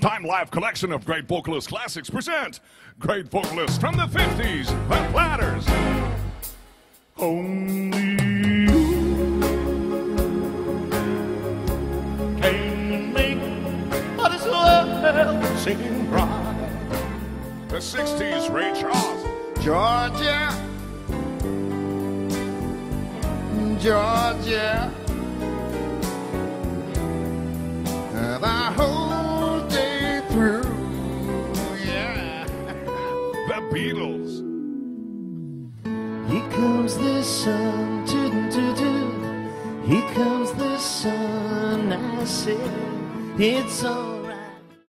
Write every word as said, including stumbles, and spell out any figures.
Time Life collection of great vocalist classics present great vocalists from the fifties, the Platters. Only you can make this world seem bright. The sixties, Ray Charles. Georgia, Georgia, the whole day through, yeah. The Beatles. Here comes the sun, doo-doo-doo-doo. Here comes the sun, I said, it's on.